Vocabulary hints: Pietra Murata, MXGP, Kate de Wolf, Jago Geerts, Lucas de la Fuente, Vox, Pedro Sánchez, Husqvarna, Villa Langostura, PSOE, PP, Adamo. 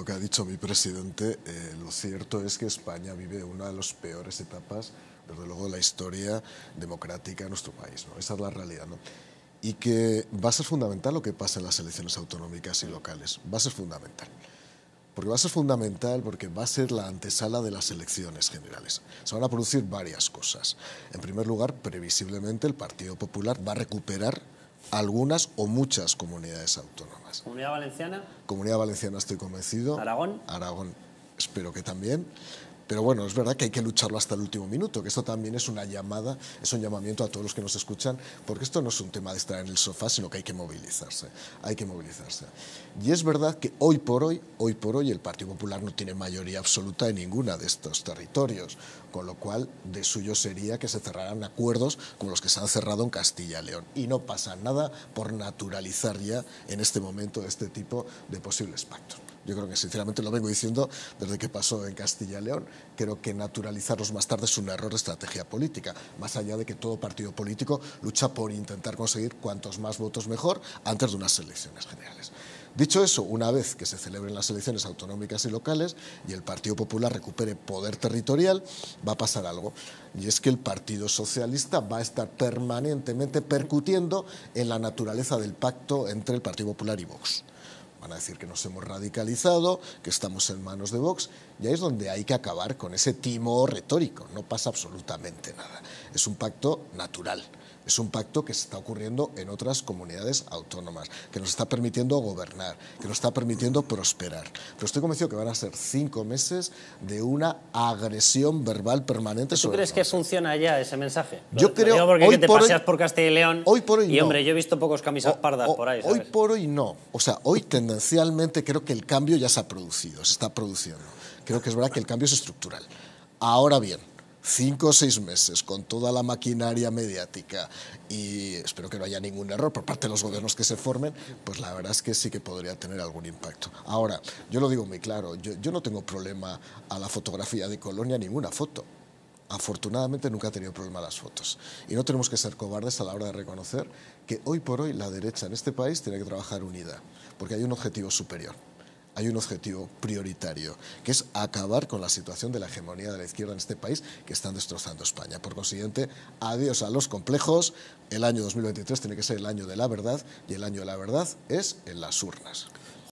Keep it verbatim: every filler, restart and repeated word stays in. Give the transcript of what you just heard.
Lo que ha dicho mi presidente, eh, lo cierto es que España vive una de las peores etapas, desde luego, de la historia democrática de nuestro país, ¿no? Esa es la realidad, ¿no? Y que va a ser fundamental lo que pasa en las elecciones autonómicas y locales. Va a ser fundamental. Porque va a ser fundamental porque va a ser la antesala de las elecciones generales. Se van a producir varias cosas. En primer lugar, previsiblemente, el Partido Popular va a recuperar algunas o muchas comunidades autónomas. ¿Comunidad Valenciana? Comunidad Valenciana, estoy convencido. ¿Aragón? Aragón, espero que también. Pero bueno, es verdad que hay que lucharlo hasta el último minuto, que esto también es una llamada, es un llamamiento a todos los que nos escuchan, porque esto no es un tema de estar en el sofá, sino que hay que movilizarse, hay que movilizarse. Y es verdad que hoy por hoy, hoy por hoy, el Partido Popular no tiene mayoría absoluta en ninguna de estos territorios, con lo cual de suyo sería que se cerraran acuerdos como los que se han cerrado en Castilla y León. Y no pasa nada por naturalizar ya en este momento este tipo de posibles pactos. Yo creo que, sinceramente, lo vengo diciendo desde que pasó en Castilla y León. Creo que naturalizarlos más tarde es un error de estrategia política, más allá de que todo partido político lucha por intentar conseguir cuantos más votos mejor antes de unas elecciones generales. Dicho eso, una vez que se celebren las elecciones autonómicas y locales y el Partido Popular recupere poder territorial, va a pasar algo. Y es que el Partido Socialista va a estar permanentemente percutiendo en la naturaleza del pacto entre el Partido Popular y Vox. Van a decir que nos hemos radicalizado, que estamos en manos de Vox, y ahí es donde hay que acabar con ese timo retórico. No pasa absolutamente nada. Es un pacto natural. Es un pacto que se está ocurriendo en otras comunidades autónomas, que nos está permitiendo gobernar, que nos está permitiendo prosperar. Pero estoy convencido que van a ser cinco meses de una agresión verbal permanente. ¿Tú crees que funciona ya ese mensaje? Yo lo, creo lo porque hoy que te por paseas hoy, por Castilla y León. Hoy por hoy y no. Hombre, yo he visto pocos camisas o, pardas o, por ahí, ¿sabes? Hoy por hoy no. O sea, hoy tendencialmente creo que el cambio ya se ha producido, se está produciendo. Creo que es verdad que el cambio es estructural. Ahora bien, cinco o seis meses con toda la maquinaria mediática y espero que no haya ningún error por parte de los gobiernos que se formen, pues la verdad es que sí que podría tener algún impacto. Ahora, yo lo digo muy claro, yo, yo no tengo problema a la fotografía de Colonia, ninguna foto. Afortunadamente nunca he tenido problema las fotos. Y no tenemos que ser cobardes a la hora de reconocer que hoy por hoy la derecha en este país tiene que trabajar unida, porque hay un objetivo superior. Hay un objetivo prioritario, que es acabar con la situación de la hegemonía de la izquierda en este país, que están destrozando España. Por consiguiente, adiós a los complejos. El año dos mil veintitrés tiene que ser el año de la verdad, y el año de la verdad es en las urnas.